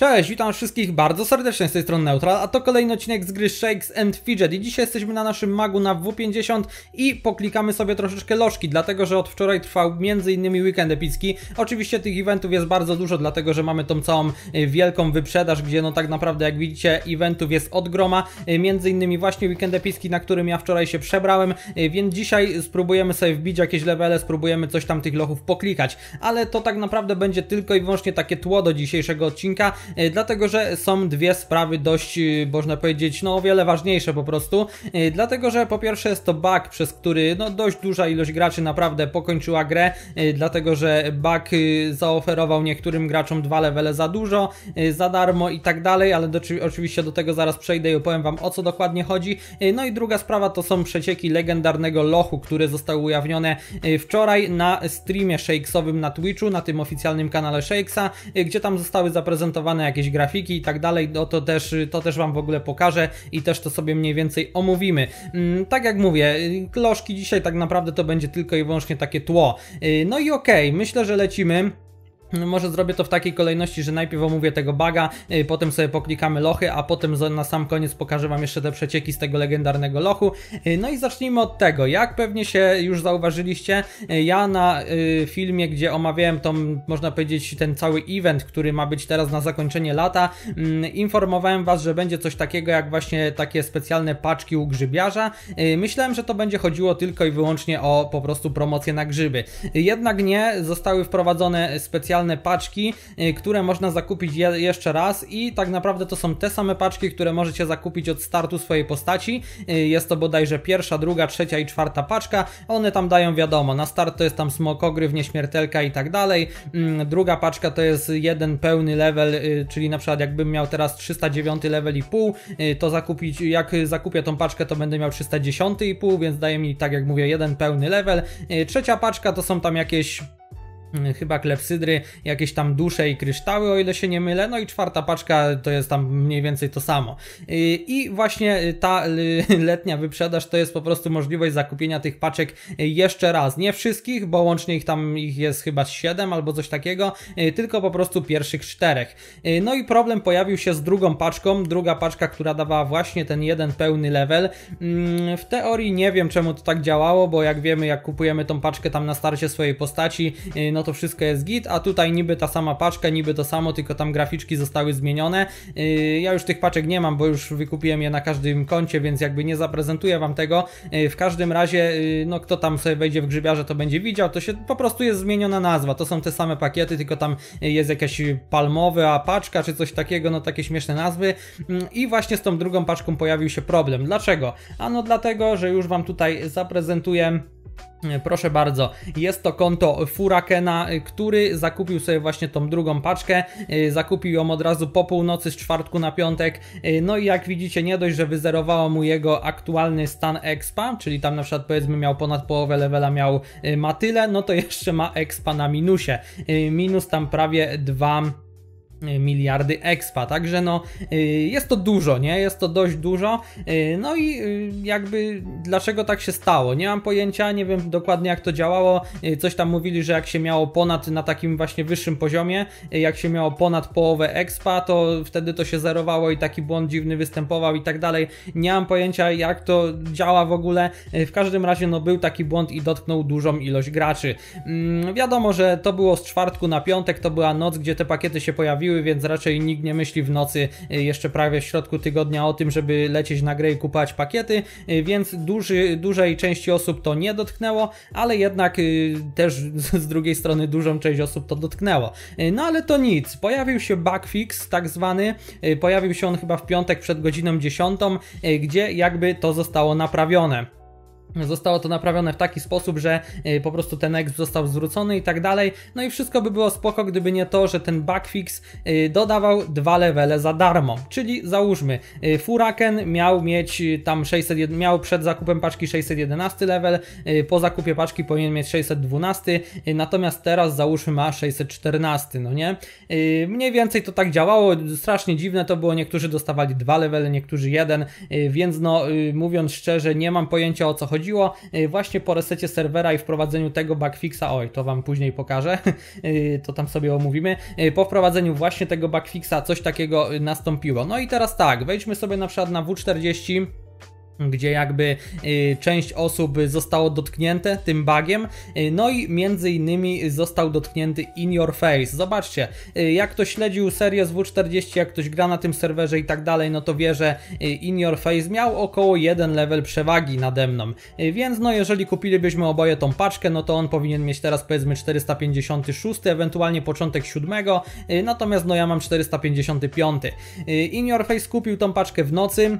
Cześć, witam wszystkich bardzo serdecznie, z tej strony Neutral, a to kolejny odcinek z gry Shakes and Fidget i dzisiaj jesteśmy na naszym magu na W50 i poklikamy sobie troszeczkę lożki, dlatego że od wczoraj trwał m.in. weekend epicki. Oczywiście tych eventów jest bardzo dużo, dlatego że mamy tą całą wielką wyprzedaż, gdzie no tak naprawdę jak widzicie eventów jest od groma, m.in. właśnie weekend epicki, na którym ja wczoraj się przebrałem, więc dzisiaj spróbujemy sobie wbić jakieś levele, spróbujemy coś tam tych lochów poklikać, ale to tak naprawdę będzie tylko i wyłącznie takie tło do dzisiejszego odcinka, dlatego że są dwie sprawy dość, można powiedzieć, no o wiele ważniejsze po prostu, dlatego że po pierwsze jest to bug, przez który no dość duża ilość graczy naprawdę pokończyła grę, dlatego że bug zaoferował niektórym graczom dwa levele za dużo, za darmo i tak dalej, ale oczywiście do tego zaraz przejdę i opowiem wam, o co dokładnie chodzi. No i druga sprawa to są przecieki legendarnego lochu, które zostały ujawnione wczoraj na streamie Shakesowym na Twitchu, na tym oficjalnym kanale Shakesa, gdzie tam zostały zaprezentowane jakieś grafiki i tak dalej, no to też wam w ogóle pokażę i też to sobie mniej więcej omówimy. Tak jak mówię, lożki dzisiaj tak naprawdę to będzie tylko i wyłącznie takie tło. No i okej, myślę, że lecimy. Może zrobię to w takiej kolejności, że najpierw omówię tego buga, potem sobie poklikamy lochy, a potem na sam koniec pokażę wam jeszcze te przecieki z tego legendarnego lochu. No i zacznijmy od tego. Jak pewnie się już zauważyliście, ja na filmie, gdzie omawiałem tą, można powiedzieć, ten cały event, który ma być teraz na zakończenie lata, informowałem was, że będzie coś takiego jak właśnie takie specjalne paczki u grzybiarza. Myślałem, że to będzie chodziło tylko i wyłącznie o po prostu promocję na grzyby. Jednak nie, zostały wprowadzone specjalne paczki, które można zakupić jeszcze raz i tak naprawdę to są te same paczki, które możecie zakupić od startu swojej postaci. Jest to bodajże pierwsza, druga, trzecia i czwarta paczka. One tam dają wiadomo, na start to jest tam smokogryw, nieśmiertelka i tak dalej. Druga paczka to jest jeden pełny level, czyli na przykład jakbym miał teraz 309 level i pół, to zakupić, jak zakupię tą paczkę, to będę miał 310 i pół, więc daje mi, tak jak mówię, jeden pełny level. Trzecia paczka to są tam jakieś chyba klepsydry, jakieś tam dusze i kryształy, o ile się nie mylę. No i czwarta paczka to jest tam mniej więcej to samo. I właśnie ta letnia wyprzedaż to jest po prostu możliwość zakupienia tych paczek jeszcze raz. Nie wszystkich, bo łącznie ich jest chyba 7 albo coś takiego, tylko po prostu pierwszych 4. No i problem pojawił się z drugą paczką. Druga paczka, która dawała właśnie ten jeden pełny level. W teorii nie wiem, czemu to tak działało, bo jak wiemy, jak kupujemy tą paczkę tam na starcie swojej postaci, no to wszystko jest git, a tutaj niby ta sama paczka, niby to samo, tylko tam graficzki zostały zmienione. Ja już tych paczek nie mam, bo już wykupiłem je na każdym koncie, więc jakby nie zaprezentuję wam tego. W każdym razie, no kto tam sobie wejdzie w grzybiarze, to będzie widział, to się po prostu jest zmieniona nazwa. To są te same pakiety, tylko tam jest jakaś palmowa paczka czy coś takiego, no takie śmieszne nazwy. I właśnie z tą drugą paczką pojawił się problem. Dlaczego? Ano dlatego, że już wam tutaj zaprezentuję. Proszę bardzo, jest to konto Furakena, który zakupił sobie właśnie tą drugą paczkę, zakupił ją od razu po północy z czwartku na piątek, no i jak widzicie nie dość, że wyzerowało mu jego aktualny stan expa, czyli tam na przykład powiedzmy miał ponad połowę levela, ma tyle, no to jeszcze ma expa na minusie, minus tam prawie 2 miliardy expa, także no jest to dużo, nie? Jest to dość dużo, no i jakby dlaczego tak się stało? Nie mam pojęcia, nie wiem dokładnie jak to działało, coś tam mówili, że jak się miało ponad, na takim właśnie wyższym poziomie, jak się miało ponad połowę expa, to wtedy to się zerowało i taki błąd dziwny występował i tak dalej, nie mam pojęcia jak to działa w ogóle, w każdym razie no był taki błąd i dotknął dużą ilość graczy. Wiadomo, że to było z czwartku na piątek, to była noc, gdzie te pakiety się pojawiły, więc raczej nikt nie myśli w nocy, jeszcze prawie w środku tygodnia, o tym, żeby lecieć na grę i kupować pakiety, więc dużej części osób to nie dotknęło, ale jednak też z drugiej strony dużą część osób to dotknęło. No ale to nic, pojawił się bugfix tak zwany, pojawił się on chyba w piątek przed godziną 10, gdzie jakby to zostało naprawione. Zostało to naprawione w taki sposób, że po prostu ten exp został zwrócony i tak dalej. No i wszystko by było spoko, gdyby nie to, że ten bugfix dodawał dwa levele za darmo. Czyli załóżmy, Furaken miał mieć tam 601, miał przed zakupem paczki 611 level, po zakupie paczki powinien mieć 612, natomiast teraz załóżmy ma 614, no nie? Mniej więcej to tak działało, strasznie dziwne to było, niektórzy dostawali dwa levele, niektórzy jeden, więc no mówiąc szczerze, nie mam pojęcia o co chodzi wychodziło właśnie po resecie serwera i wprowadzeniu tego bugfixa, oj, to wam później pokażę, to tam sobie omówimy, po wprowadzeniu właśnie tego bugfixa coś takiego nastąpiło. No i teraz tak, wejdźmy sobie na przykład na W40, gdzie jakby część osób zostało dotknięte tym bugiem, no i między innymi został dotknięty In Your Face. Zobaczcie, jak ktoś śledził serię z W40, jak ktoś gra na tym serwerze i tak dalej, no to wie, że In Your Face miał około 1 level przewagi nade mną, więc no jeżeli kupilibyśmy oboje tą paczkę, no to on powinien mieć teraz powiedzmy 456, ewentualnie początek 7, natomiast no ja mam 455. In Your Face kupił tą paczkę w nocy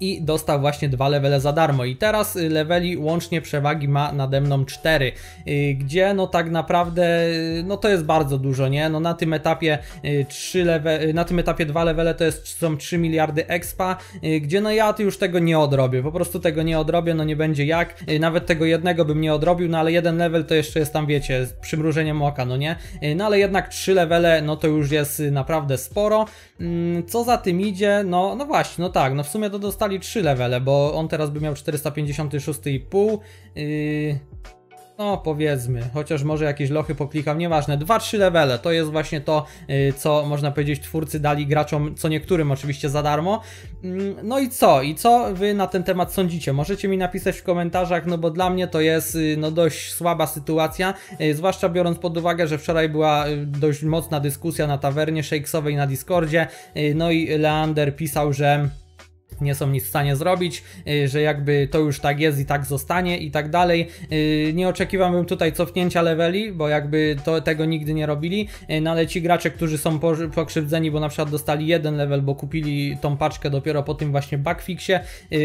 i dostał właśnie 2 levele za darmo i teraz leveli łącznie przewagi ma nade mną 4, gdzie no tak naprawdę no to jest bardzo dużo, nie? No na tym etapie 2 levele to są 3 miliardy expa, gdzie no ja już tego nie odrobię, po prostu tego nie odrobię, no nie będzie jak, nawet tego jednego bym nie odrobił, no ale 1 level to jeszcze jest tam, wiecie, z przymrużeniem oka, no nie? No ale jednak 3 levele no to już jest naprawdę sporo. Co za tym idzie, no właśnie, no tak, no w sumie to dostali 3 levele, bo on teraz by miał 456,5, no powiedzmy, chociaż może jakieś lochy poklikam, nieważne, 2-3 levele, to jest właśnie to, co można powiedzieć twórcy dali graczom, co niektórym oczywiście za darmo. No i co? I co wy na ten temat sądzicie? Możecie mi napisać w komentarzach, no bo dla mnie to jest no dość słaba sytuacja, zwłaszcza biorąc pod uwagę, że wczoraj była dość mocna dyskusja na tawernie Shakesowej na Discordzie, no i Leander pisał, że nie są nic w stanie zrobić, że jakby to już tak jest i tak zostanie i tak dalej. Nie oczekiwałbym tutaj cofnięcia leveli, bo jakby tego nigdy nie robili, no ale ci gracze, którzy są pokrzywdzeni, bo na przykład dostali 1 level, bo kupili tą paczkę dopiero po tym właśnie bugfixie,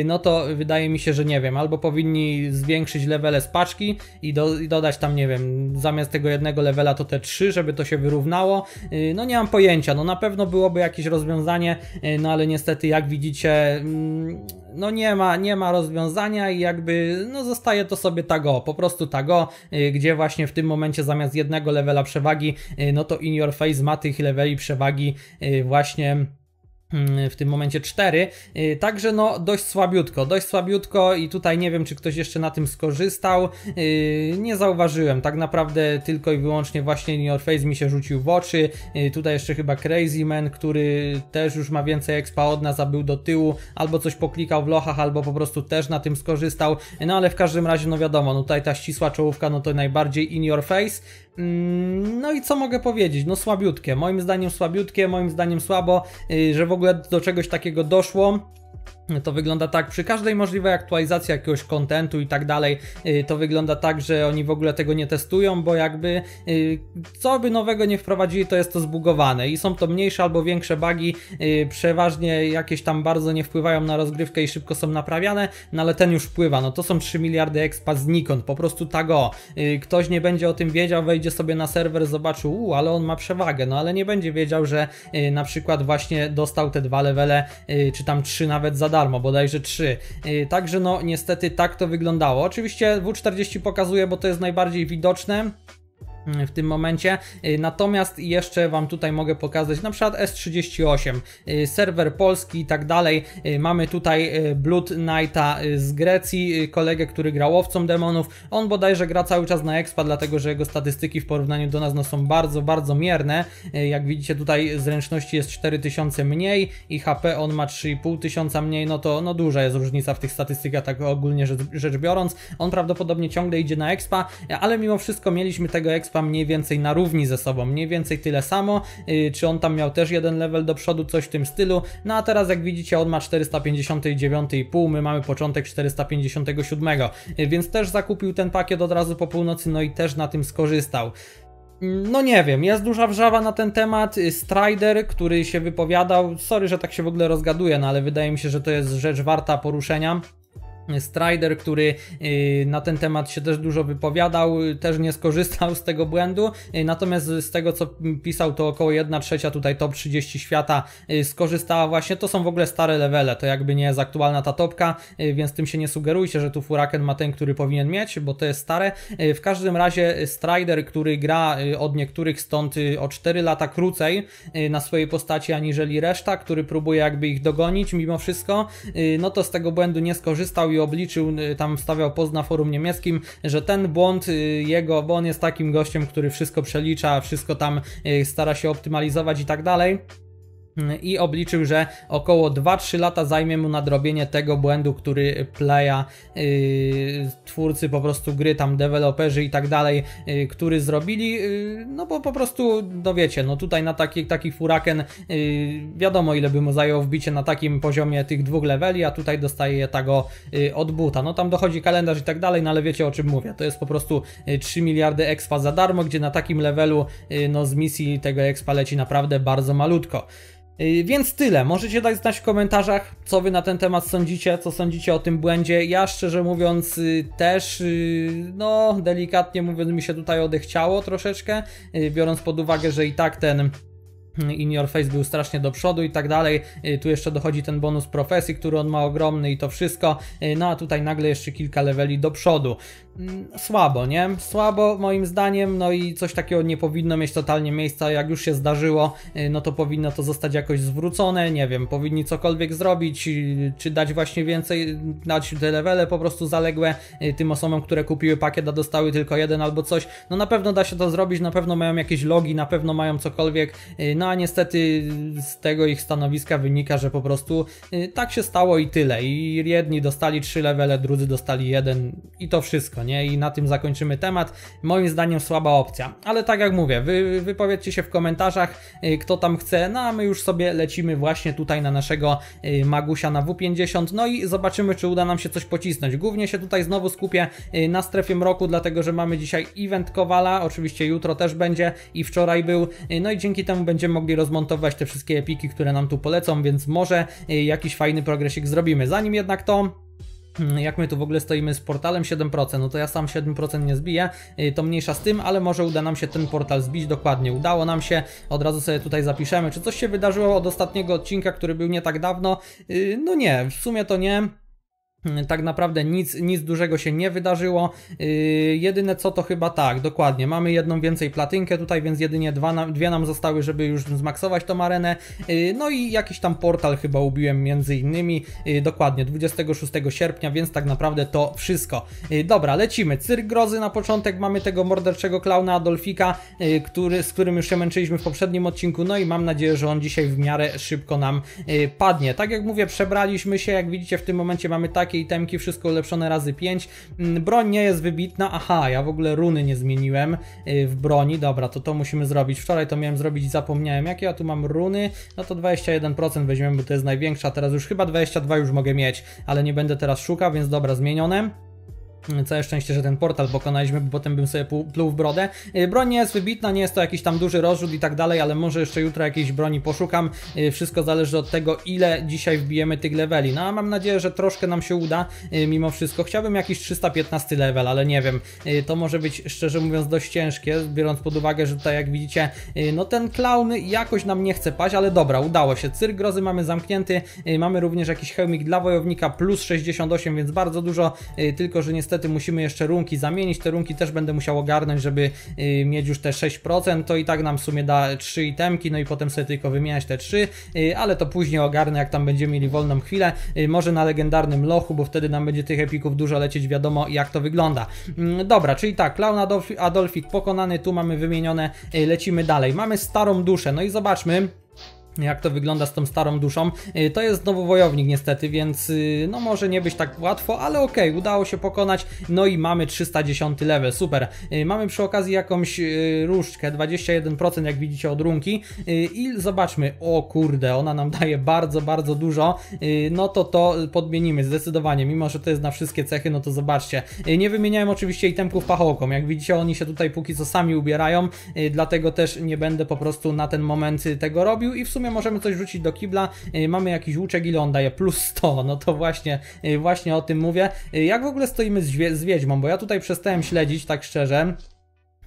no to wydaje mi się, że nie wiem, albo powinni zwiększyć levele z paczki i dodać tam, nie wiem, zamiast tego 1 levela to te 3, żeby to się wyrównało. No nie mam pojęcia, no na pewno byłoby jakieś rozwiązanie, no ale niestety jak widzicie, no nie ma rozwiązania i jakby no zostaje to sobie tak o, po prostu tak o, gdzie właśnie w tym momencie zamiast 1 levela przewagi, no to In Your Face ma tych leveli przewagi właśnie w tym momencie 4, także no dość słabiutko i tutaj nie wiem, czy ktoś jeszcze na tym skorzystał, nie zauważyłem, tak naprawdę tylko i wyłącznie właśnie In Your Face mi się rzucił w oczy, tutaj jeszcze chyba Crazy Man, który też już ma więcej expa od nas, a był do tyłu, albo coś poklikał w lochach, albo po prostu też na tym skorzystał, no ale w każdym razie no wiadomo, no tutaj ta ścisła czołówka, no to najbardziej In Your Face. No i co mogę powiedzieć, no słabiutkie, moim zdaniem słabo, że w ogóle do czegoś takiego doszło. To wygląda tak, przy każdej możliwej aktualizacji jakiegoś kontentu i tak dalej, to wygląda tak, że oni w ogóle tego nie testują, bo jakby co by nowego nie wprowadzili, to jest to zbugowane i są to mniejsze albo większe bugi, przeważnie jakieś tam bardzo nie wpływają na rozgrywkę i szybko są naprawiane, no ale ten już wpływa, no to są 3 miliardy expa znikąd, po prostu tak o, ktoś nie będzie o tym wiedział, wejdzie sobie na serwer, zobaczył, ale on ma przewagę, no ale nie będzie wiedział, że na przykład właśnie dostał te 2 levele, czy tam 3 nawet za darmo, bodajże 3. Także no niestety tak to wyglądało. Oczywiście W40 pokazuje, bo to jest najbardziej widoczne w tym momencie, natomiast jeszcze wam tutaj mogę pokazać na przykład S38, serwer polski i tak dalej, mamy tutaj Blood Knighta z Grecji, kolegę, który grał łowcą demonów, on bodajże gra cały czas na expa, dlatego że jego statystyki w porównaniu do nas no, są bardzo mierne, jak widzicie tutaj zręczności jest 4000 mniej i HP on ma 3500 mniej, no to no duża jest różnica w tych statystykach, tak ogólnie rzecz biorąc, on prawdopodobnie ciągle idzie na expa, ale mimo wszystko mieliśmy tego expa mniej więcej na równi ze sobą, mniej więcej tyle samo, czy on tam miał też 1 level do przodu, coś w tym stylu, no a teraz jak widzicie on ma 459,5, my mamy początek 457, więc też zakupił ten pakiet od razu po północy, no i też na tym skorzystał. No nie wiem, jest duża wrzawa na ten temat, Strider, który się wypowiadał, sorry, że tak się w ogóle rozgaduję, no ale wydaje mi się, że to jest rzecz warta poruszenia. Strider, który na ten temat się też dużo wypowiadał, też nie skorzystał z tego błędu, natomiast z tego co pisał to około 1/3 tutaj top 30 świata skorzystała właśnie, to są w ogóle stare levele, to jakby nie jest aktualna ta topka, więc tym się nie sugerujcie, że tu Furaken ma ten, który powinien mieć, bo to jest stare. W każdym razie Strider, który gra od niektórych stąd o 4 lata krócej na swojej postaci aniżeli reszta, który próbuje jakby ich dogonić mimo wszystko, no to z tego błędu nie skorzystał i i obliczył, tam stawiał post na forum niemieckim, że ten błąd jego, bo on jest takim gościem, który wszystko przelicza, wszystko tam stara się optymalizować i tak dalej. I obliczył, że około 2-3 lata zajmie mu nadrobienie tego błędu, który playa, twórcy po prostu gry, tam deweloperzy i tak dalej, który zrobili, no bo po prostu, no wiecie, no tutaj na taki Furaken, wiadomo ile by mu zajęło wbicie na takim poziomie tych dwóch leveli, a tutaj dostaje je tego od buta, no tam dochodzi kalendarz i tak dalej, no ale wiecie o czym mówię, to jest po prostu 3 miliardy expa za darmo, gdzie na takim levelu, no z misji tego expa leci naprawdę bardzo malutko. Więc tyle, możecie dać znać w komentarzach, co wy na ten temat sądzicie, co sądzicie o tym błędzie. Ja szczerze mówiąc też, no delikatnie mówiąc, mi się tutaj odechciało troszeczkę, biorąc pod uwagę, że i tak ten In Your Face był strasznie do przodu i tak dalej, tu jeszcze dochodzi ten bonus profesji, który on ma ogromny i to wszystko, no a tutaj nagle jeszcze kilka leveli do przodu. Słabo, nie? Słabo moim zdaniem, no i coś takiego nie powinno mieć totalnie miejsca, jak już się zdarzyło, no to powinno to zostać jakoś zwrócone, nie wiem, powinni cokolwiek zrobić, czy dać właśnie więcej, dać te levele po prostu zaległe tym osobom, które kupiły pakiet, a dostały tylko jeden albo coś, no na pewno da się to zrobić, na pewno mają jakieś logi, na pewno mają cokolwiek, no a niestety z tego ich stanowiska wynika, że po prostu tak się stało i tyle, i jedni dostali 3 levele, drudzy dostali 1 i to wszystko, nie? I na tym zakończymy temat. Moim zdaniem słaba opcja, ale tak jak mówię, wy wypowiedzcie się w komentarzach, kto tam chce, no a my już sobie lecimy właśnie tutaj na naszego Magusia na W50, no i zobaczymy, czy uda nam się coś pocisnąć. Głównie się tutaj znowu skupię na strefie mroku, dlatego że mamy dzisiaj event Kowala, oczywiście jutro też będzie i wczoraj był, no i dzięki temu będziemy mogli rozmontować te wszystkie epiki, które nam tu polecą, więc może jakiś fajny progresik zrobimy. Zanim jednak to, jak my tu w ogóle stoimy z portalem 7%, no to ja sam 7% nie zbiję, to mniejsza z tym, ale może uda nam się ten portal zbić dokładnie. Udało nam się, od razu sobie tutaj zapiszemy, czy coś się wydarzyło od ostatniego odcinka, który był nie tak dawno. No nie, w sumie to nie. Tak naprawdę nic dużego się nie wydarzyło, jedyne co to chyba tak, dokładnie, mamy jedną więcej platynkę tutaj, więc jedynie dwie nam zostały, żeby już zmaksować tą arenę, no i jakiś tam portal chyba ubiłem między innymi, dokładnie 26 sierpnia, więc tak naprawdę to wszystko. Dobra, lecimy, cyrk grozy na początek, mamy tego morderczego klauna Adolfika, z którym już się męczyliśmy w poprzednim odcinku, no i mam nadzieję, że on dzisiaj w miarę szybko nam padnie. Tak jak mówię, przebraliśmy się, jak widzicie w tym momencie mamy tak i temki, wszystko ulepszone razy 5. Broń nie jest wybitna, aha, ja w ogóle runy nie zmieniłem w broni, dobra, to musimy zrobić, wczoraj to miałem zrobić i zapomniałem, jakie ja tu mam runy, no to 21% weźmiemy, bo to jest największa, teraz już chyba 22 już mogę mieć, ale nie będę teraz szukał, więc dobra, zmienione. Całe szczęście, że ten portal pokonaliśmy, bo potem bym sobie pluł w brodę. Broń nie jest wybitna, nie jest to jakiś tam duży rozrzut i tak dalej, ale może jeszcze jutro jakiejś broni poszukam. Wszystko zależy od tego, ile dzisiaj wbijemy tych leveli. No a mam nadzieję, że troszkę nam się uda mimo wszystko. Chciałbym jakiś 315 level, ale nie wiem. To może być, szczerze mówiąc, dość ciężkie, biorąc pod uwagę, że tutaj jak widzicie, no ten klaun jakoś nam nie chce paść, ale dobra, udało się. Cyrk grozy mamy zamknięty. Mamy również jakiś hełmik dla wojownika plus 68, więc bardzo dużo, tylko że niestety musimy jeszcze runki zamienić, te runki też będę musiał ogarnąć, żeby mieć już te 6%, to i tak nam w sumie da 3 itemki, no i potem sobie tylko wymieniać te 3, ale to później ogarnę, jak tam będziemy mieli wolną chwilę, może na legendarnym lochu, bo wtedy nam będzie tych epików dużo lecieć, wiadomo jak to wygląda. Dobra, czyli tak, klaun Adolfik pokonany, tu mamy wymienione, lecimy dalej, mamy starą duszę, no i zobaczmy, jak to wygląda z tą starą duszą. To jest znowu wojownik niestety, więc no może nie być tak łatwo, ale okej, udało się pokonać, no i mamy 310 level, super. Mamy przy okazji jakąś różdżkę, 21% jak widzicie od runki i zobaczmy, o kurde, ona nam daje bardzo dużo, no to podmienimy zdecydowanie, mimo że to jest na wszystkie cechy, no to zobaczcie. Nie wymieniałem oczywiście itemków pachołkom, jak widzicie oni się tutaj póki co sami ubierają, dlatego też nie będę po prostu na ten moment tego robił i w sumie możemy coś rzucić do kibla, mamy jakiś łuczek i on daje plus 100, no to właśnie o tym mówię. Jak w ogóle stoimy z wiedźmą, bo ja tutaj przestałem śledzić, tak szczerze.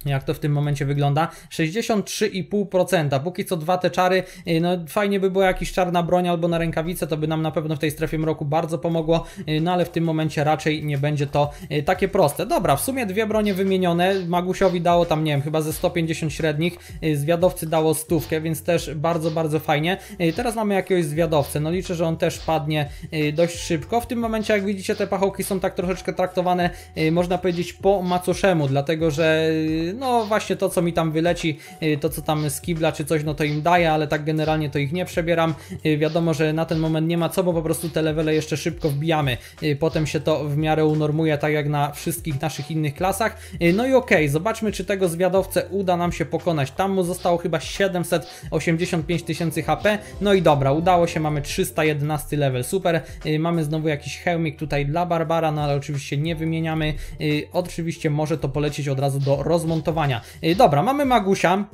jak to w tym momencie wygląda, 63,5%, póki co dwa te czary, no fajnie by było jakiś czar na broń albo na rękawice, to by nam na pewno w tej strefie mroku bardzo pomogło, no ale w tym momencie raczej nie będzie to takie proste. Dobra, w sumie dwie bronie wymienione, Magusiowi dało tam, nie wiem, chyba ze 150 średnich, zwiadowcy dało 100, więc też bardzo, bardzo fajnie. Teraz mamy jakiegoś zwiadowcę, no liczę, że on też padnie dość szybko. W tym momencie, jak widzicie, te pachołki są tak troszeczkę traktowane, można powiedzieć, po macoszemu, dlatego że no właśnie to, co mi tam wyleci, to co tam z kibla czy coś, no to im daję, ale tak generalnie to ich nie przebieram. Wiadomo, że na ten moment nie ma co, bo po prostu te levele jeszcze szybko wbijamy. Potem się to w miarę unormuje, tak jak na wszystkich naszych innych klasach. No i okej, zobaczmy, czy tego zwiadowcę uda nam się pokonać. Tam mu zostało chyba 785 tysięcy HP. No i dobra, udało się, mamy 311 level, super. Mamy znowu jakiś hełmik tutaj dla Barbara, no ale oczywiście nie wymieniamy. Oczywiście może to polecieć od razu do rozmontowania. Dobra, mamy Magusia,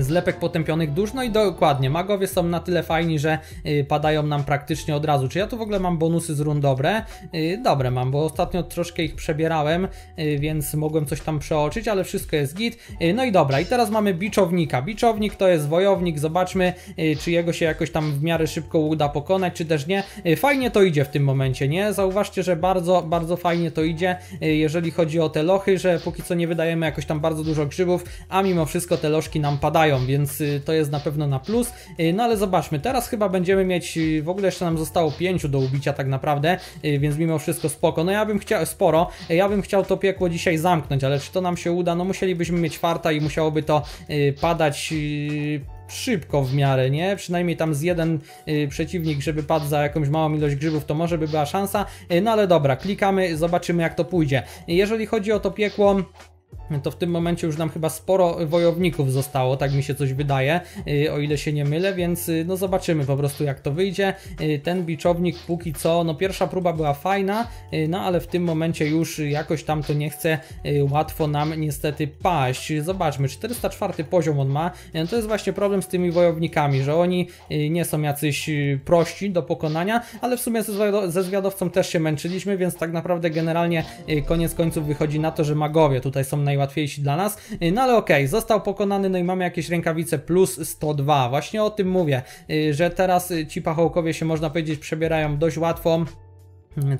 zlepek potępionych dusz, no i dokładnie, magowie są na tyle fajni, że padają nam praktycznie od razu. Czy ja tu w ogóle mam bonusy z run dobre? Dobre mam, bo ostatnio troszkę ich przebierałem, więc mogłem coś tam przeoczyć, ale wszystko jest git. No i dobra, i teraz mamy biczownika. Biczownik to jest wojownik, zobaczmy, czy jego się jakoś tam w miarę szybko uda pokonać, czy też nie. Fajnie to idzie w tym momencie, nie? Zauważcie, że bardzo, bardzo fajnie to idzie, jeżeli chodzi o te lochy, że póki co nie wydajemy jakoś tam bardzo dużo grzybów, a mimo wszystko te lożki nam padają. Więc to jest na pewno na plus. No ale zobaczmy, teraz chyba będziemy mieć, w ogóle jeszcze nam zostało 5 do ubicia tak naprawdę, więc mimo wszystko spoko. No ja bym chciał, sporo, ja bym chciał to piekło dzisiaj zamknąć, ale czy to nam się uda? No musielibyśmy mieć farta i musiałoby to padać szybko w miarę, nie? Przynajmniej tam z jeden przeciwnik, żeby padł za jakąś małą ilość grzybów, to może by była szansa. No ale dobra, klikamy, zobaczymy jak to pójdzie. Jeżeli chodzi o to piekło, to w tym momencie już nam chyba sporo wojowników zostało, tak mi się coś wydaje, o ile się nie mylę, więc no zobaczymy po prostu jak to wyjdzie. Ten biczownik póki co, no pierwsza próba była fajna, no ale w tym momencie już jakoś tam to nie chce łatwo nam niestety paść. Zobaczmy, 404 poziom on ma, to jest właśnie problem z tymi wojownikami, że oni nie są jacyś prości do pokonania, ale w sumie ze zwiadowcą też się męczyliśmy, więc tak naprawdę generalnie koniec końców wychodzi na to, że magowie tutaj są najłatwiejsi dla nas, no ale okej, został pokonany, no i mamy jakieś rękawice plus 102, właśnie o tym mówię, że teraz ci pachołkowie się można powiedzieć przebierają dość łatwo.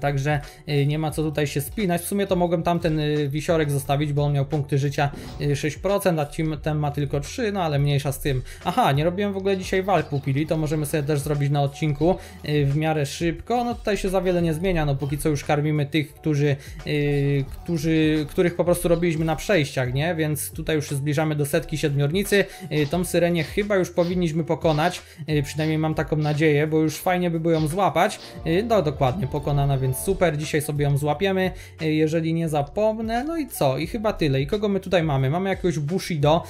Także nie ma co tutaj się spinać. W sumie to mogłem tamten wisiorek zostawić, bo on miał punkty życia 6%, a ten ma tylko 3%, no ale mniejsza z tym. Aha, nie robiłem w ogóle dzisiaj walk pupili, to możemy sobie też zrobić na odcinku w miarę szybko. No tutaj się za wiele nie zmienia, no póki co już karmimy tych, których po prostu robiliśmy na przejściach, nie? Więc tutaj już się zbliżamy do setki siedmiornicy. Tą syrenię chyba już powinniśmy pokonać, przynajmniej mam taką nadzieję, bo już fajnie by było ją złapać. No dokładnie, pokonamy, więc super, dzisiaj sobie ją złapiemy, jeżeli nie zapomnę. No i co? I chyba tyle. I kogo my tutaj mamy? Mamy jakiegoś Bushido,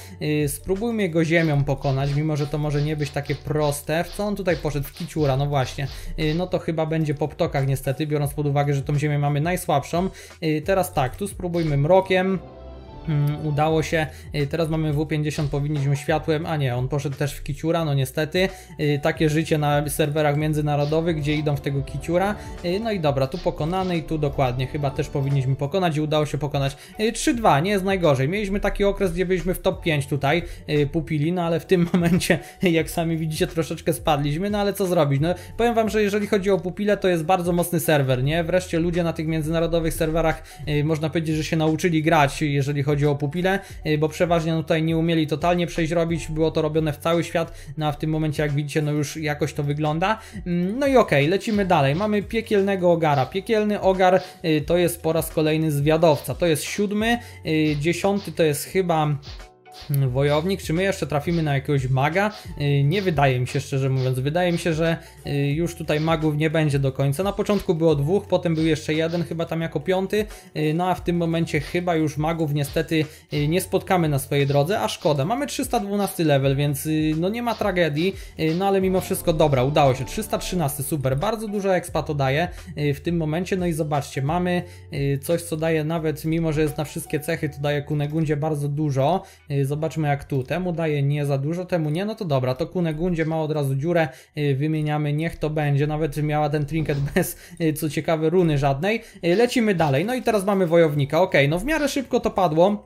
spróbujmy go ziemią pokonać, mimo że to może nie być takie proste. W co on tutaj poszedł? W kiciura, no właśnie. No to chyba będzie po ptokach niestety, biorąc pod uwagę, że tą ziemię mamy najsłabszą. Teraz tak, tu spróbujmy mrokiem. Udało się, teraz mamy W50, powinniśmy światłem, a nie, on poszedł też w kiciura, no niestety, takie życie na serwerach międzynarodowych, gdzie idą w tego kiciura, no i dobra, tu pokonany i tu dokładnie, chyba też powinniśmy pokonać i udało się pokonać, 3-2, nie jest najgorzej, mieliśmy taki okres, gdzie byliśmy w top 5 tutaj, pupili, no ale w tym momencie, jak sami widzicie, troszeczkę spadliśmy, no ale co zrobić, no powiem wam, że jeżeli chodzi o pupile, to jest bardzo mocny serwer, nie, wreszcie ludzie na tych międzynarodowych serwerach, można powiedzieć, że się nauczyli grać, jeżeli chodzi o pupile, bo przeważnie tutaj nie umieli totalnie przejść robić, było to robione w cały świat, no a w tym momencie jak widzicie no już jakoś to wygląda. No i okej, lecimy dalej, mamy piekielnego ogara. Piekielny ogar to jest po raz kolejny zwiadowca, to jest 7, 10 to jest chyba wojownik. Czy my jeszcze trafimy na jakiegoś maga? Nie wydaje mi się, szczerze mówiąc. Wydaje mi się, że już tutaj magów nie będzie do końca. Na początku było 2, potem był jeszcze 1, chyba tam jako 5. No a w tym momencie chyba już magów niestety nie spotkamy na swojej drodze, a szkoda. Mamy 312 level, więc no nie ma tragedii. No ale mimo wszystko dobra, udało się. 313, super. Bardzo dużo expa to daje w tym momencie. No i zobaczcie, mamy coś, co daje nawet, mimo że jest na wszystkie cechy, to daje Kunegundzie bardzo dużo. Zobaczmy jak tu, temu daje nie za dużo, temu nie, no to dobra, to Kunegundzie ma od razu dziurę, wymieniamy, niech to będzie, nawet miała ten trinket bez, co ciekawe, runy żadnej. Lecimy dalej, no i teraz mamy wojownika, okej, no w miarę szybko to padło.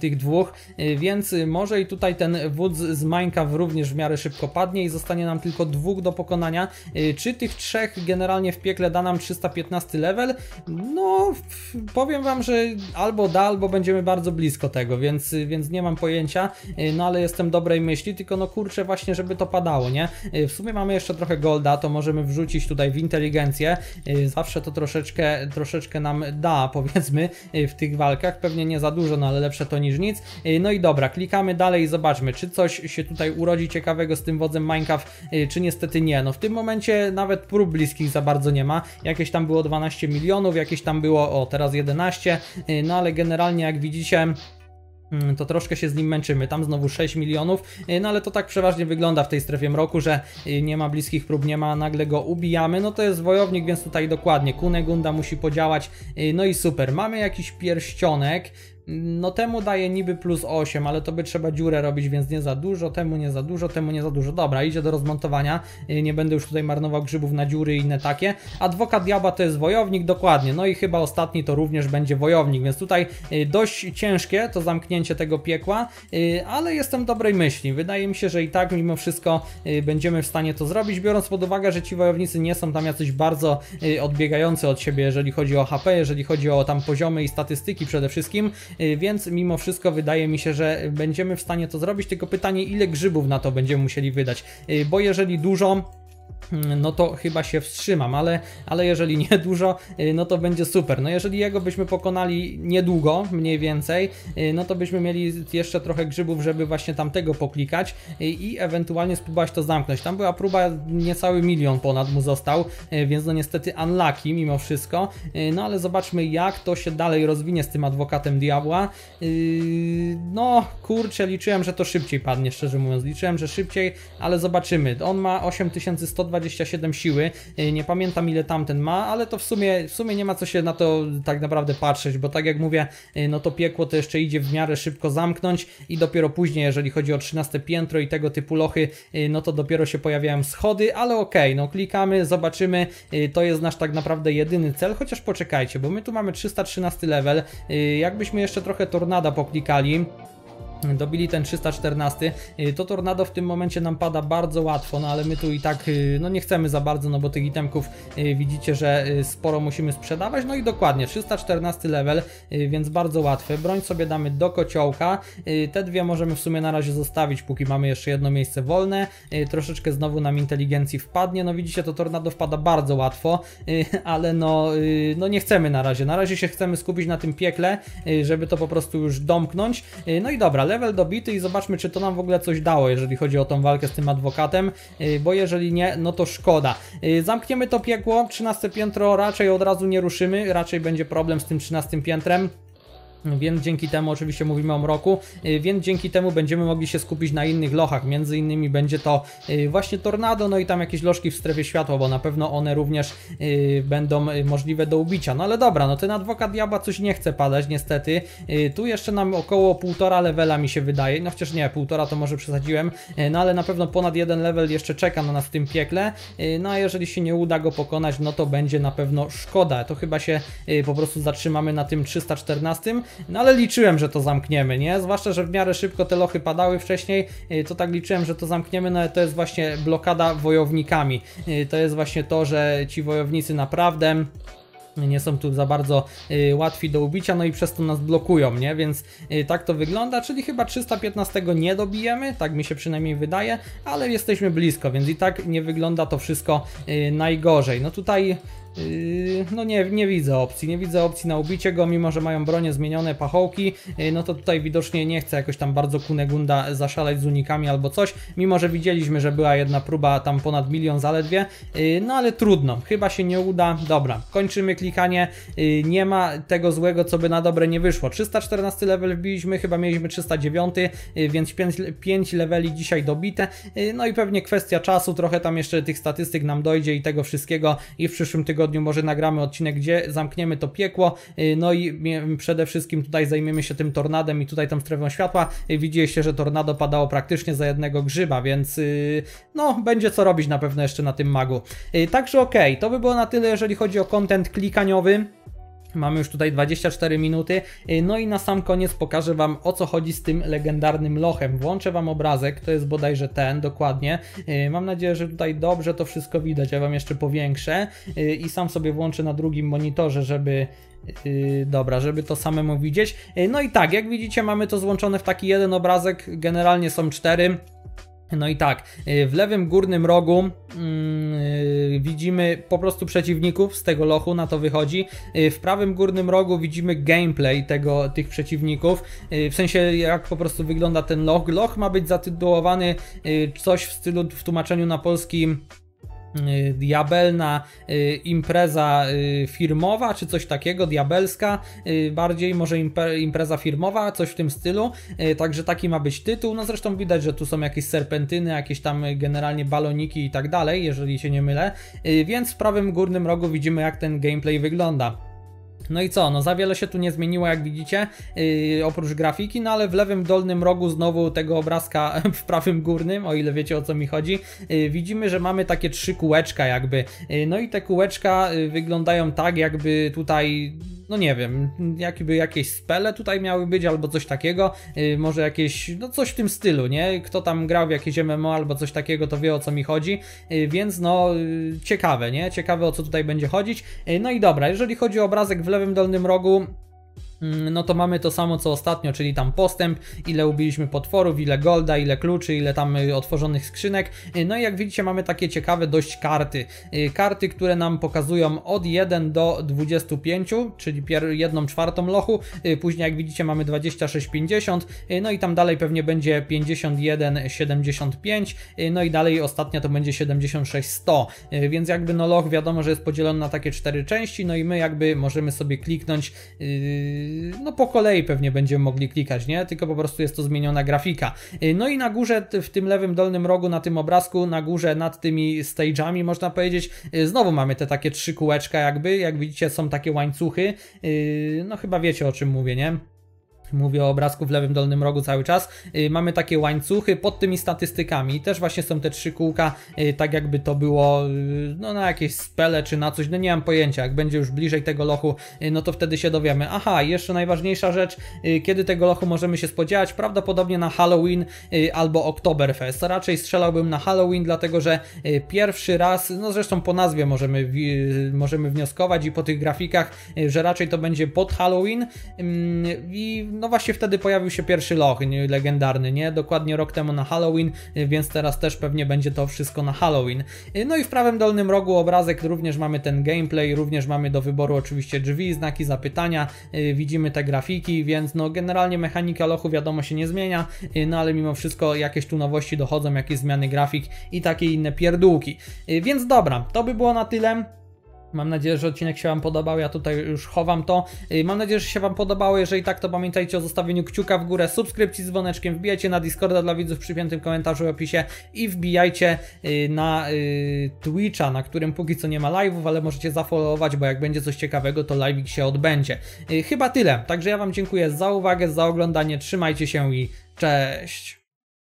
tych dwóch, więc może i tutaj ten wódz z Minecraft również w miarę szybko padnie i zostanie nam tylko dwóch do pokonania. Czy tych trzech generalnie w piekle da nam 315 level? No, powiem wam, że albo da, albo będziemy bardzo blisko tego, więc nie mam pojęcia, no ale jestem dobrej myśli, tylko no kurczę właśnie, żeby to padało, nie? W sumie mamy jeszcze trochę golda, to możemy wrzucić tutaj w inteligencję, zawsze to troszeczkę nam da, powiedzmy, w tych walkach, pewnie nie za dużo, no ale lepsze to niż nic. No i dobra, klikamy dalej i zobaczmy, czy coś się tutaj urodzi ciekawego z tym wodzem Minecraft, czy niestety nie. No w tym momencie nawet prób bliskich za bardzo nie ma. Jakieś tam było 12 milionów, jakieś tam było, o teraz 11, no ale generalnie jak widzicie, to troszkę się z nim męczymy, tam znowu 6 milionów, no ale to tak przeważnie wygląda w tej strefie mroku, że nie ma bliskich prób, nie ma, nagle go ubijamy, no to jest wojownik, więc tutaj dokładnie Kunegunda musi podziałać, no i super, mamy jakiś pierścionek, no temu daje niby plus 8, ale to by trzeba dziurę robić, więc nie za dużo, temu nie za dużo, temu nie za dużo. Dobra, idzie do rozmontowania, nie będę już tutaj marnował grzybów na dziury i inne takie. Adwokat Diabła to jest wojownik, dokładnie, no i chyba ostatni to również będzie wojownik, więc tutaj dość ciężkie to zamknięcie tego piekła, ale jestem dobrej myśli, wydaje mi się, że i tak mimo wszystko będziemy w stanie to zrobić, biorąc pod uwagę, że ci wojownicy nie są tam jacyś bardzo odbiegający od siebie, jeżeli chodzi o HP, jeżeli chodzi o tam poziomy i statystyki przede wszystkim. Więc mimo wszystko wydaje mi się, że będziemy w stanie to zrobić, tylko pytanie, ile grzybów na to będziemy musieli wydać, bo jeżeli dużo, no to chyba się wstrzymam, ale jeżeli nie dużo, no to będzie super. No jeżeli jego byśmy pokonali niedługo, mniej więcej, no to byśmy mieli jeszcze trochę grzybów, żeby właśnie tamtego poklikać i ewentualnie spróbować to zamknąć. Tam była próba, niecały milion ponad mu został, więc no niestety unlucky mimo wszystko. No ale zobaczmy, jak to się dalej rozwinie z tym adwokatem diabła. No kurczę, liczyłem, że to szybciej padnie, szczerze mówiąc. Liczyłem, że szybciej, ale zobaczymy. On ma 8127 siły, nie pamiętam ile tamten ma, ale to w sumie nie ma co się na to tak naprawdę patrzeć, bo tak jak mówię, no to piekło to jeszcze idzie w miarę szybko zamknąć i dopiero później, jeżeli chodzi o 13 piętro i tego typu lochy, no to dopiero się pojawiają schody, ale okej, no klikamy, zobaczymy, to jest nasz tak naprawdę jedyny cel, chociaż poczekajcie, bo my tu mamy 313 level, jakbyśmy jeszcze trochę tornada poklikali, dobili ten 314, to tornado w tym momencie nam pada bardzo łatwo, no ale my tu i tak no nie chcemy za bardzo, no bo tych itemków widzicie, że sporo musimy sprzedawać, no i dokładnie, 314 level, więc bardzo łatwe. Broń sobie damy do kociołka, te dwie możemy w sumie na razie zostawić, póki mamy jeszcze jedno miejsce wolne, troszeczkę znowu nam inteligencji wpadnie, no widzicie, to tornado wpada bardzo łatwo, ale no nie chcemy na razie się chcemy skupić na tym piekle, żeby to po prostu już domknąć, no i dobra, level dobity i zobaczmy, czy to nam w ogóle coś dało, jeżeli chodzi o tą walkę z tym adwokatem, bo jeżeli nie, no to szkoda. Zamkniemy to piekło, 13 piętro raczej od razu nie ruszymy, raczej będzie problem z tym 13 piętrem. Więc dzięki temu, oczywiście mówimy o mroku, więc dzięki temu będziemy mogli się skupić na innych lochach, między innymi będzie to właśnie tornado, no i tam jakieś lożki w strefie światła, bo na pewno one również będą możliwe do ubicia. No ale dobra, no ten adwokat diabła coś nie chce padać niestety, tu jeszcze nam około 1,5 levela mi się wydaje, no chociaż nie, 1,5 to może przesadziłem, no ale na pewno ponad 1 level jeszcze czeka na nas w tym piekle, no a jeżeli się nie uda go pokonać, no to będzie na pewno szkoda, to chyba się po prostu zatrzymamy na tym 314. No ale liczyłem, że to zamkniemy, nie? Zwłaszcza, że w miarę szybko te lochy padały wcześniej, to tak liczyłem, że to zamkniemy, no ale to jest właśnie blokada wojownikami. To jest właśnie to, że ci wojownicy naprawdę nie są tu za bardzo łatwi do ubicia, no i przez to nas blokują, nie? Więc tak to wygląda, czyli chyba 315 nie dobijemy, tak mi się przynajmniej wydaje, ale jesteśmy blisko, więc i tak nie wygląda to wszystko najgorzej. No tutaj no nie widzę opcji, na ubicie go, mimo że mają bronie zmienione, pachołki, no to tutaj widocznie nie chce jakoś tam bardzo Kunegunda zaszaleć z unikami albo coś, mimo że widzieliśmy, że była jedna próba, tam ponad milion zaledwie, no ale trudno, chyba się nie uda. Dobra, kończymy klikanie, nie ma tego złego, co by na dobre nie wyszło. 314 level wbiliśmy, chyba mieliśmy 309, więc 5 leveli dzisiaj dobite, no i pewnie kwestia czasu, trochę tam jeszcze tych statystyk nam dojdzie i tego wszystkiego, i w przyszłym tygodniu może nagramy odcinek, gdzie zamkniemy to piekło, no i przede wszystkim tutaj zajmiemy się tym tornadem i tutaj tą strefą światła. Widzieliście, że tornado padało praktycznie za jednego grzyba, więc no będzie co robić na pewno jeszcze na tym magu. Także okej, to by było na tyle, jeżeli chodzi o content klikaniowy. Mamy już tutaj 24 minuty, no i na sam koniec pokażę Wam, o co chodzi z tym legendarnym lochem. Włączę Wam obrazek, to jest bodajże ten, dokładnie. Mam nadzieję, że tutaj dobrze to wszystko widać, ja Wam jeszcze powiększę i sam sobie włączę na drugim monitorze, żeby... Dobra, żeby to samemu widzieć. No i tak, jak widzicie, mamy to złączone w taki jeden obrazek, generalnie są 4. No i tak, w lewym górnym rogu widzimy po prostu przeciwników z tego lochu, na to wychodzi. W prawym górnym rogu widzimy gameplay tych przeciwników, w sensie jak po prostu wygląda ten loch. Loch ma być zatytułowany coś w stylu, w tłumaczeniu na polski, diabelna impreza firmowa, czy coś takiego, diabelska, bardziej może impreza firmowa, coś w tym stylu, także taki ma być tytuł. No zresztą widać, że tu są jakieś serpentyny, jakieś tam generalnie baloniki i tak dalej, jeżeli się nie mylę, więc w prawym górnym rogu widzimy, jak ten gameplay wygląda. No i co, no za wiele się tu nie zmieniło, jak widzicie, oprócz grafiki, no ale w lewym dolnym rogu znowu tego obrazka, w prawym górnym, o ile wiecie, o co mi chodzi, widzimy, że mamy takie 3 kółeczka jakby, no i te kółeczka wyglądają tak, jakby tutaj, no nie wiem, jakby jakieś spele tutaj miały być albo coś takiego, może jakieś, no coś w tym stylu, nie? Kto tam grał w jakieś MMO albo coś takiego, to wie, o co mi chodzi, więc no ciekawe, nie? Ciekawe, o co tutaj będzie chodzić. No i dobra, jeżeli chodzi o obrazek w lewym dolnym rogu, no to mamy to samo co ostatnio, czyli tam postęp, ile ubiliśmy potworów, ile golda, ile kluczy, ile tam otworzonych skrzynek. No i jak widzicie, mamy takie ciekawe dość karty. Karty, które nam pokazują od 1 do 25, czyli 1/4 lochu. Później jak widzicie, mamy 26,50, no i tam dalej pewnie będzie 51,75, no i dalej ostatnia to będzie 76,100. Więc jakby no loch wiadomo, że jest podzielony na takie 4 części, no i my jakby możemy sobie kliknąć, no po kolei pewnie będziemy mogli klikać, nie? Tylko po prostu jest to zmieniona grafika. No i na górze, w tym lewym dolnym rogu, na tym obrazku, na górze nad tymi stage'ami, można powiedzieć, znowu mamy te takie 3 kółeczka jakby, jak widzicie, są takie łańcuchy, no chyba wiecie, o czym mówię, nie? Mówię o obrazku w lewym dolnym rogu cały czas. Mamy takie łańcuchy pod tymi statystykami. Też właśnie są te 3 kółka, tak jakby to było no, na jakieś spele czy na coś. No nie mam pojęcia. Jak będzie już bliżej tego lochu, no to wtedy się dowiemy. Aha, jeszcze najważniejsza rzecz. Kiedy tego lochu możemy się spodziewać? Prawdopodobnie na Halloween albo Oktoberfest. Raczej strzelałbym na Halloween, dlatego że pierwszy raz, no zresztą po nazwie możemy wnioskować i po tych grafikach, że raczej to będzie pod Halloween i no właśnie wtedy pojawił się pierwszy loch legendarny, nie? Dokładnie rok temu na Halloween, więc teraz też pewnie będzie to wszystko na Halloween. No i w prawym dolnym rogu obrazek również mamy ten gameplay, również mamy do wyboru oczywiście drzwi, znaki zapytania, widzimy te grafiki, więc no generalnie mechanika lochu wiadomo się nie zmienia, no ale mimo wszystko jakieś tu nowości dochodzą, jakieś zmiany grafik i takie inne pierdółki. Więc dobra, to by było na tyle. Mam nadzieję, że odcinek się Wam podobał, ja tutaj już chowam to. Mam nadzieję, że się Wam podobało, jeżeli tak, to pamiętajcie o zostawieniu kciuka w górę, subskrypcji z dzwoneczkiem, wbijajcie na Discorda dla widzów przy piętym komentarzu i opisie i wbijajcie na Twitcha, na którym póki co nie ma live'ów, ale możecie zafollowować, bo jak będzie coś ciekawego, to live'ik się odbędzie. Chyba tyle, także ja Wam dziękuję za uwagę, za oglądanie, trzymajcie się i cześć!